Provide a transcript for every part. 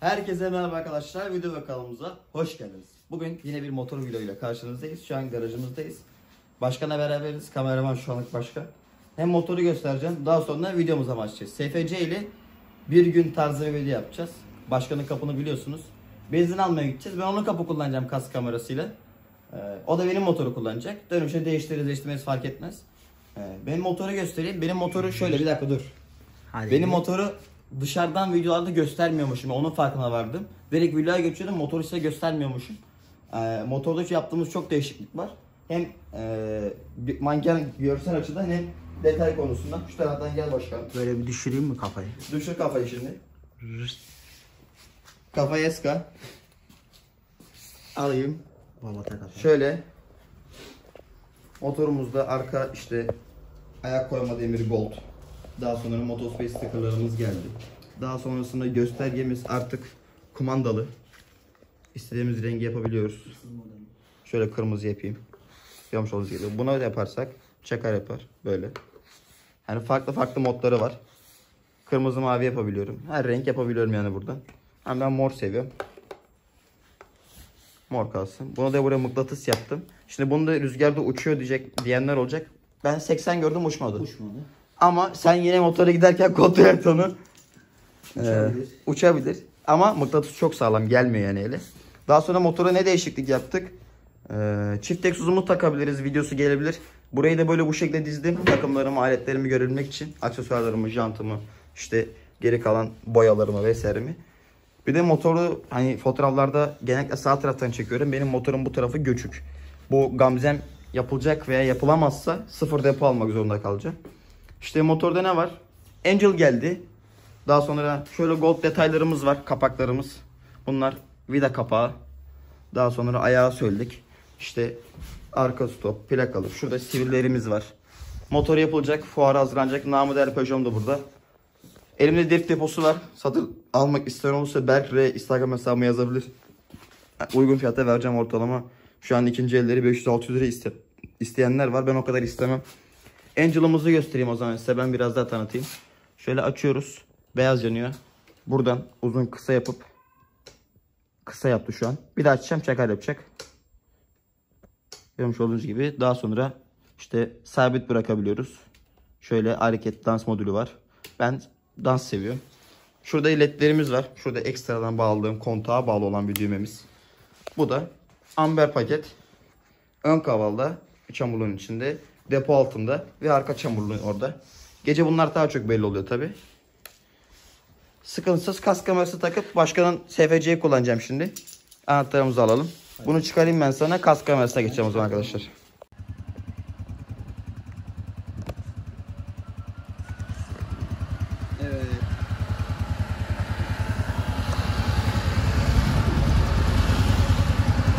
Herkese merhaba arkadaşlar, video kanalımıza hoş geldiniz. Bugün yine bir motor videoyla karşınızdayız. Şu an garajımızdayız. Başkanla beraberiz, kameraman şu anlık başka. Hem motoru göstereceğim, daha sonra videomuza başlayacağız. SFC ile bir gün tarzı bir video yapacağız. Başkanın kapını biliyorsunuz. Benzin almaya gideceğiz, ben onun kapı kullanacağım kask kamerasıyla. O da benim motoru kullanacak. Dönüşte değiştiririz, değiştirmeyiz fark etmez. Benim motoru göstereyim. Benim motoru şöyle, bir dakika dur. Hadi benim motoru dışarıdan videolarda göstermiyormuşum. Onun farkına vardım. Direkt videoya geçiyordum. Motoru size göstermiyormuşum. Motordaki yaptığımız çok değişiklik var. Hem manken görsel açıdan hem detay konusunda. Şu taraftan gel başkanım. Böyle bir düşüreyim mi kafayı? Düşür kafayı şimdi. Kafayı eska. Alayım. Şöyle. Motorumuzda arka işte ayak koymadı Emir Gold. Daha sonra motospeed stickerlarımız geldi. Daha sonrasında göstergemiz artık kumandalı. İstediğimiz rengi yapabiliyoruz. Şöyle kırmızı yapayım. Yapmış olduğunuz gibi. Buna yaparsak çakar yapar böyle. Yani farklı farklı modları var. Kırmızı mavi yapabiliyorum. Her renk yapabiliyorum yani burada. Hem ben mor seviyorum. Mor kalsın. Buna da buraya mıknatıs yaptım. Şimdi bunu da rüzgarda uçuyor diyenler olacak. Ben 80 gördüm uçmadı. Uçmadı. Ama sen yine motora giderken kontrol et onu. Uçabilir. Ama mıknatıs çok sağlam, gelmiyor yani ele. Daha sonra motora ne değişiklik yaptık? Çift egzozumu takabiliriz, videosu gelebilir. Burayı da böyle bu şekilde dizdim. Takımlarımı, aletlerimi görebilmek için. Aksesuarlarımı, jantımı, işte geri kalan boyalarımı vesairemi. Bir de motoru hani fotoğraflarda genellikle sağ taraftan çekiyorum. Benim motorun bu tarafı göçük. Bu gamzem yapılacak veya yapılamazsa sıfır depo almak zorunda kalacağım. İşte motorda ne var? Angel geldi. Daha sonra şöyle gold detaylarımız var. Kapaklarımız. Bunlar vida kapağı. Daha sonra ayağı söyledik. İşte arka stop, plakalı. Şurada sivillerimiz var. Motor yapılacak. Fuara hazırlanacak. Namı değer Peugeot'um da burada. Elimde drift deposu var. Satın almak isteyen olursa Berk'le Instagram hesabıma yazabilir. Uygun fiyata vereceğim ortalama. Şu an ikinci elleri 500-600 lira isteyenler var. Ben o kadar istemem. Angel'ımızı göstereyim o zaman size. Ben biraz daha tanıtayım. Şöyle açıyoruz. Beyaz yanıyor. Buradan uzun kısa yapıp kısa yaptı şu an. Bir daha açacağım. Çakar yapacak. Görmüş olduğunuz gibi. Daha sonra işte sabit bırakabiliyoruz. Şöyle hareket dans modülü var. Ben dans seviyorum. Şurada ledlerimiz var. Şurada ekstradan bağladığım kontağa bağlı olan bir düğmemiz. Bu da amber paket. Ön kavalda çamurluğun içinde. Depo altında ve arka çamurluğun orada. Gece bunlar daha çok belli oluyor tabi. Sıkıntısız kask kamerası takıp başkanın SFC'yi kullanacağım şimdi. Anahtarımızı alalım. Bunu çıkarayım ben sana. Kask kamerasına geçeceğim o zaman arkadaşlar.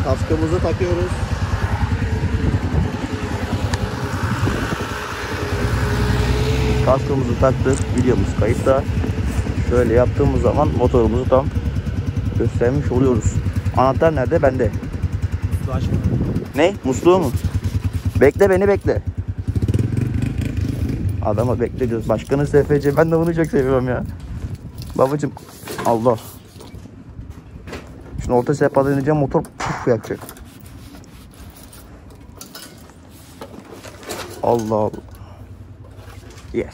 Kaskımızı takıyoruz. Kaskımızı taktık. Videomuz kayıtta. Şöyle yaptığımız zaman motorumuzu tam göstermiş oluyoruz. Anahtar nerede? Bende. Musluğu açma. Ne? Musluğu mu? Bekle beni, bekle. Adama bekle diyoruz. Başkanın SFC. Ben de bunu çok seviyorum ya. Babacım. Allah. Şimdi orta sehpada ineceğim. Motor puf yapacak. Allah Allah. Yes.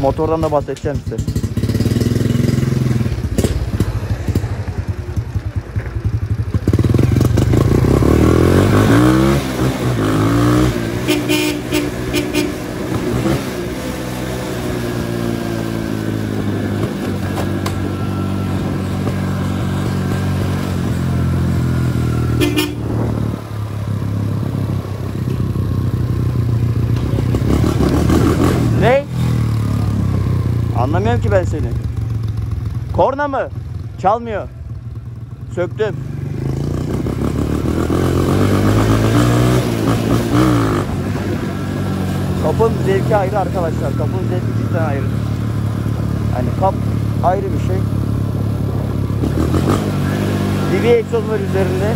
Motordan da bahsedeceğim size. Anlamıyorum ki ben seni. Korna mı? Çalmıyor. Söktüm. Kapın zevki ayrı arkadaşlar. Kapın zevki cidden ayrı. Hani kap ayrı bir şey. DV egzoz var üzerinde.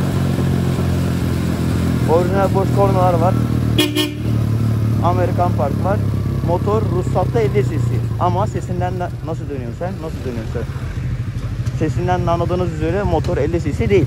Orijinal boş kornalar var. Amerikan park var. Motor ruhsatta 50 cc. Ama sesinden nasıl dönüyorsun sen? Nasıl dönüyorsun? Sesinden anladığınız üzere motor 50 cc değil.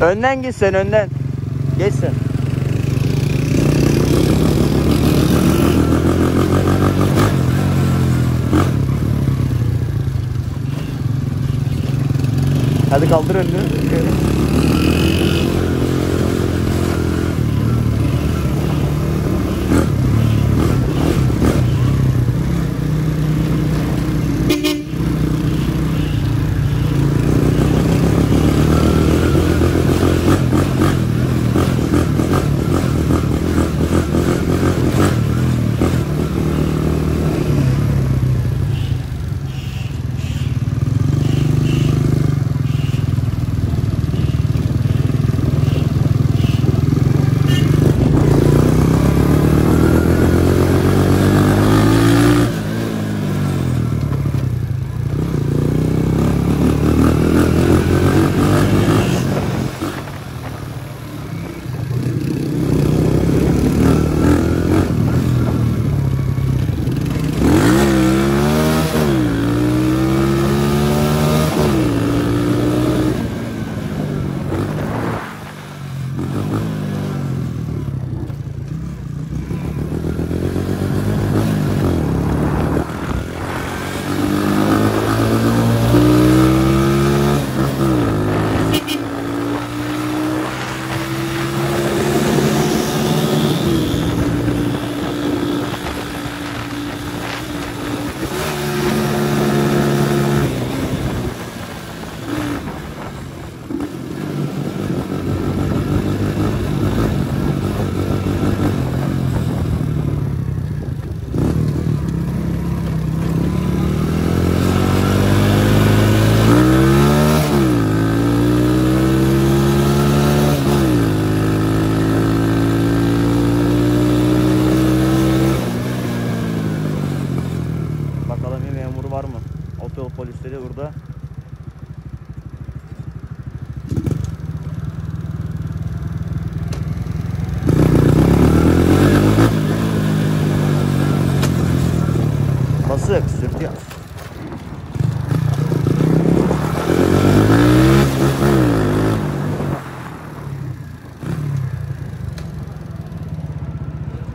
Önden git sen, önden. Geç sen. Hadi kaldır önünü.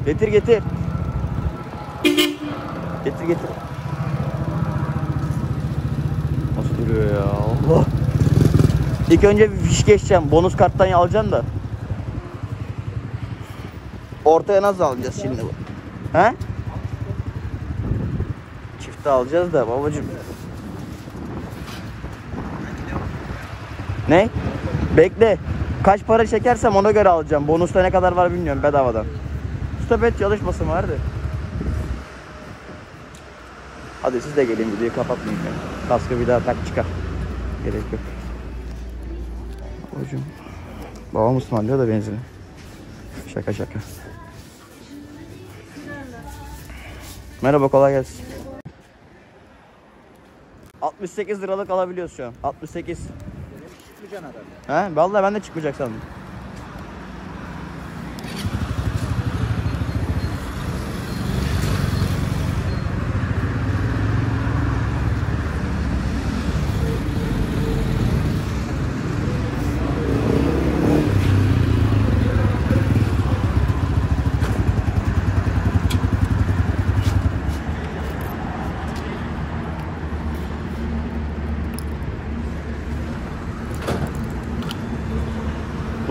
Getir getir. Getir getir. Nasıl duruyor ya Allah. İlk önce bir fiş geçeceğim. Bonus karttan alacağım da. Ortaya nasıl alacağız şimdi bu? He? Çifte alacağız da babacığım. Ne? Bekle. Kaç para çekersem ona göre alacağım. Bonusta ne kadar var bilmiyorum, bedavadan. Mustafa çalışması vardı. Hadi siz de gelin, videoyu kapatmayın. Kaskı bir daha tak çıkar. Gerek yok. Hocam. Babam ısmarlıyor da benzini. Şaka şaka. Merhaba, kolay gelsin. 68 liralık alabiliyoruz şu an. 68. Çıkmayacaksın herhalde. He? Vallahi ben de çıkmayacak sandım.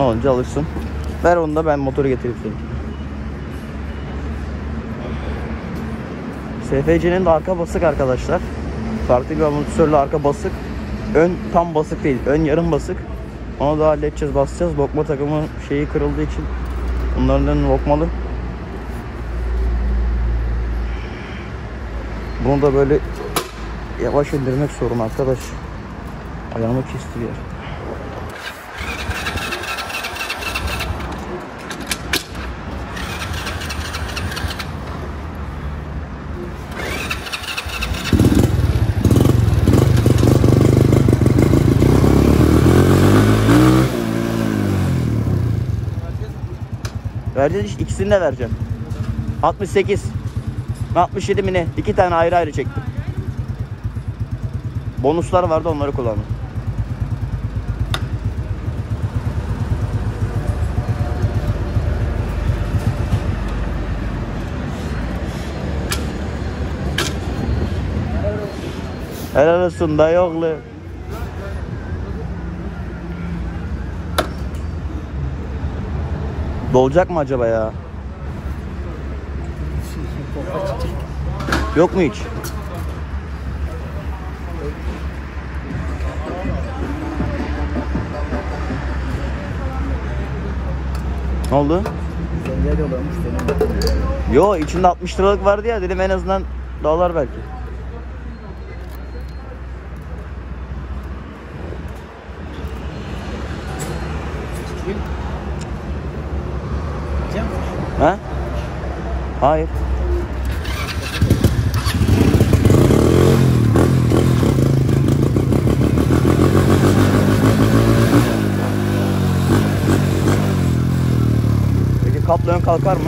Ne olunca alırsın. Ver onu da ben motoru getireyim seni. SFC'nin de arka basık arkadaşlar. Farklı bir amortisörle arka basık. Ön tam basık değil. Ön yarım basık. Onu da halledeceğiz, basacağız. Lokma takımı şeyi kırıldığı için bunların önü lokmalı. Bunu da böyle yavaş indirmek sorun arkadaş. Ayağımı kesti bir yer. Vereceğiz, ikisini de vereceğim. 68 67 mi ne? İki tane ayrı ayrı çektim. Bonuslar vardı, onları kullandım. Helal olsun dayıoğlu. Dolacak mı acaba ya? Yok mu hiç? Ne oldu? Yo, içinde 60 liralık vardı ya, dedim en azından dağlar belki. Ha? Hayır. Peki kapla ön kalkar mı?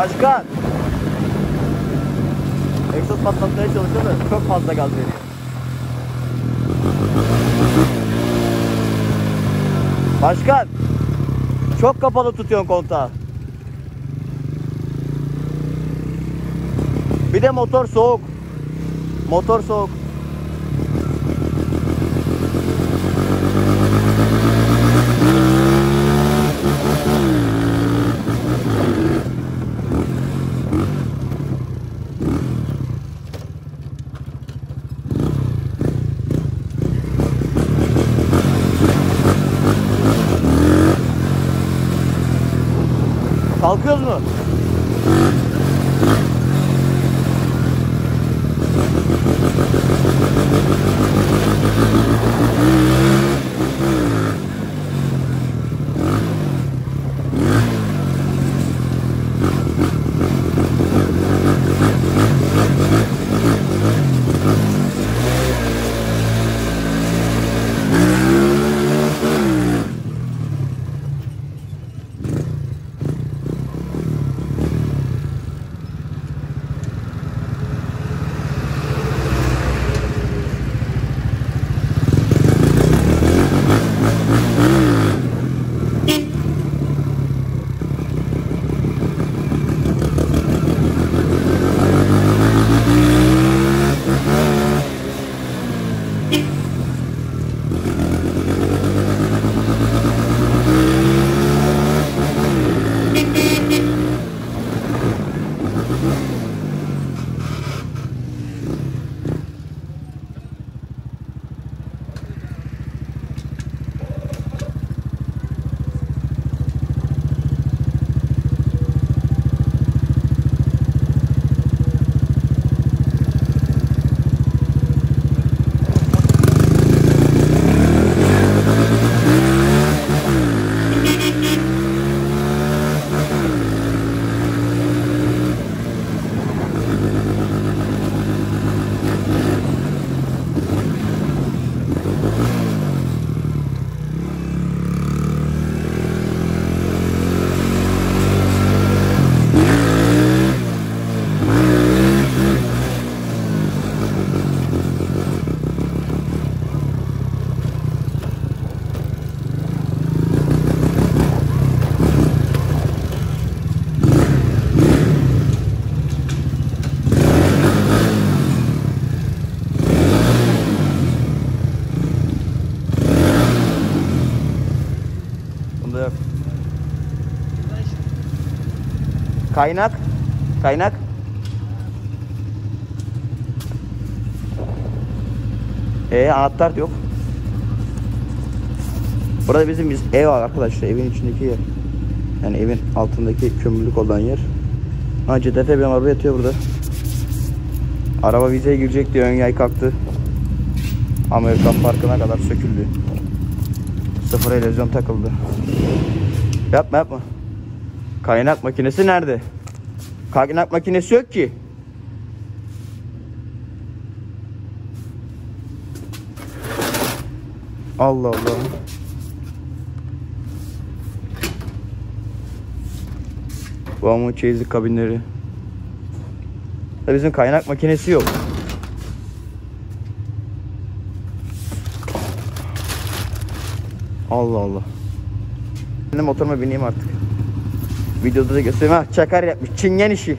Başkan! Egzoz patlatmaya çalışıyor da çok fazla gaz veriyor. Başkan! Çok kapalı tutuyorsun kontağı. Bir de motor soğuk. Motor soğuk. Kalkıyoruz mu? Kaynak. Anahtar yok. Burada bizim ev var arkadaşlar. Evin içindeki yer. Yani evin altındaki kömürlük olan yer. CTF benim araba yatıyor burada. Araba vizeye girecek diye ön yay kalktı. Amerikan parkına kadar söküldü. Sıfır elezyon takıldı. Yapma. Kaynak makinesi nerede? Kaynak makinesi yok ki. Allah Allah. Çeyizlik kabinleri. Bizim kaynak makinesi yok. Allah Allah. Şimdi motoruma bineyim artık. Videoda da göstereyim. Ha, çakar yapmış. Çingen işi.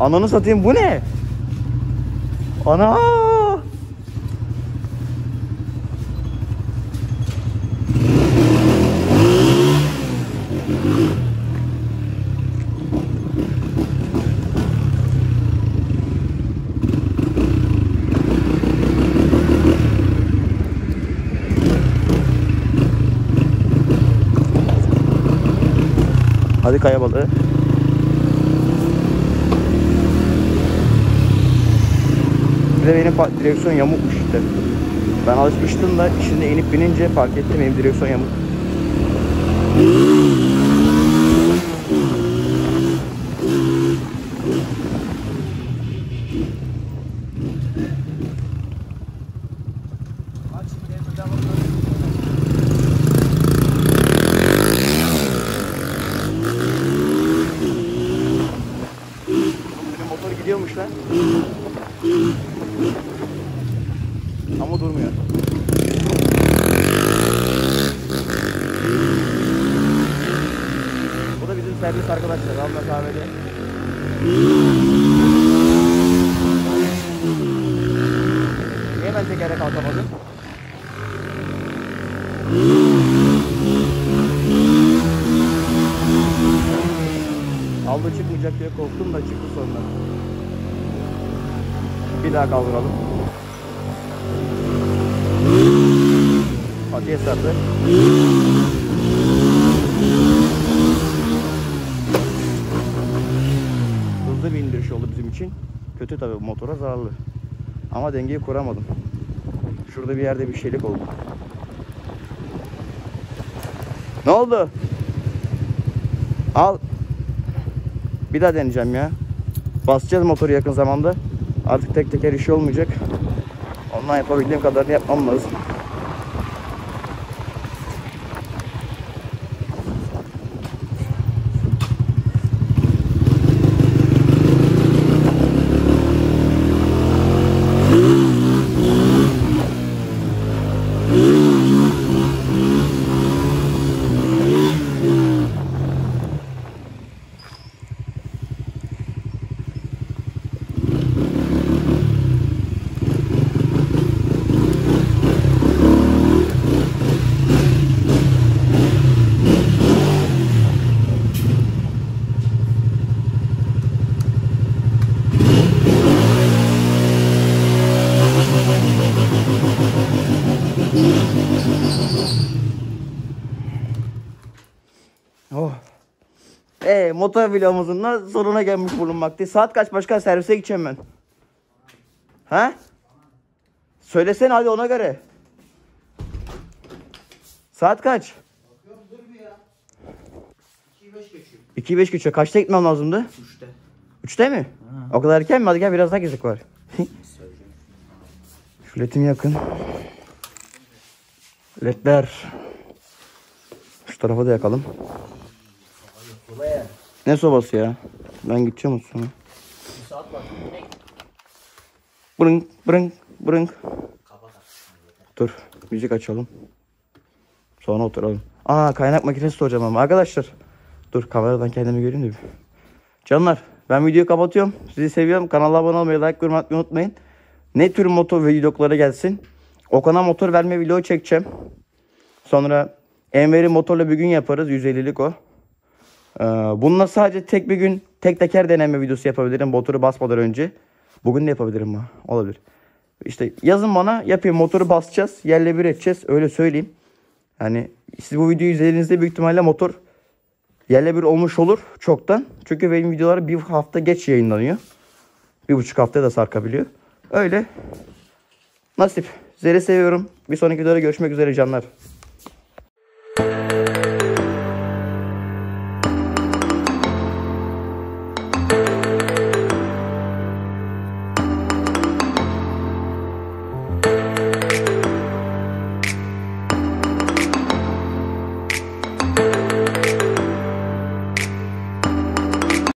Ananı satayım, bu ne? Ana! Hadi kaya balığı. Bir de benim direksiyon yamukmuş işte. Ben alışmıştım da şimdi inip binince fark ettim benim direksiyon yamuk. Ama durmuyor. Bu da bizim servis arkadaşlar. Abla kahvede. Niye ben tekere kalkamadım? Abla çıkmayacak diye korktum da çıktı sonra. Bir daha kaldıralım. Hatice sardı. Hızlı bir indiriş oldu bizim için. Kötü tabii, motora zararlı. Ama dengeyi kuramadım. Şurada bir yerde bir şeylik oldu. Ne oldu? Al. Bir daha deneyeceğim ya. Basacağız motoru yakın zamanda. Artık tek teker işi olmayacak. Ondan yapabildiğim kadarını yapmam lazım. Motor vlogumuzun da sonuna gelmiş bulunmaktayız. Saat kaç başkan, servise gideceğim ben? He? Söylesene hadi ona göre. Saat kaç? 2.05 geçiyor. Kaçta gitmem lazımdı? 3'te. 3'te mi? Ha. O kadar erken mi? Hadi gel, biraz daha gezdik var. Şu letim yakın. Ledler. Şu tarafa da yakalım. Ne sobası ya? Ben gideceğim üstüne. Brınk. Dur, müzik açalım. Sonra oturalım. Kaynak makinesi soracağım ama arkadaşlar. Dur, kameradan kendimi göreyim de bir. Canlar, ben videoyu kapatıyorum. Sizi seviyorum. Kanala abone olmayı, like görmeyi unutmayın. Ne tür motor videoları gelsin. Okan'a motor verme video çekeceğim. Sonra Emir'in motorla bir gün yaparız. 150'lik o. Bununla sadece tek bir gün tek teker deneme videosu yapabilirim. Motoru basmadan önce. Bugün de yapabilirim mi? Olabilir. İşte yazın bana, yapayım. Motoru basacağız. Yerle bir edeceğiz. Öyle söyleyeyim. Yani siz bu videoyu izlediğinizde büyük ihtimalle motor yerle bir olmuş olur çoktan. Çünkü benim videolar bir hafta geç yayınlanıyor. 1,5 haftaya da sarkabiliyor. Öyle. Nasip. Sizleri seviyorum. Bir sonraki videoda görüşmek üzere canlar.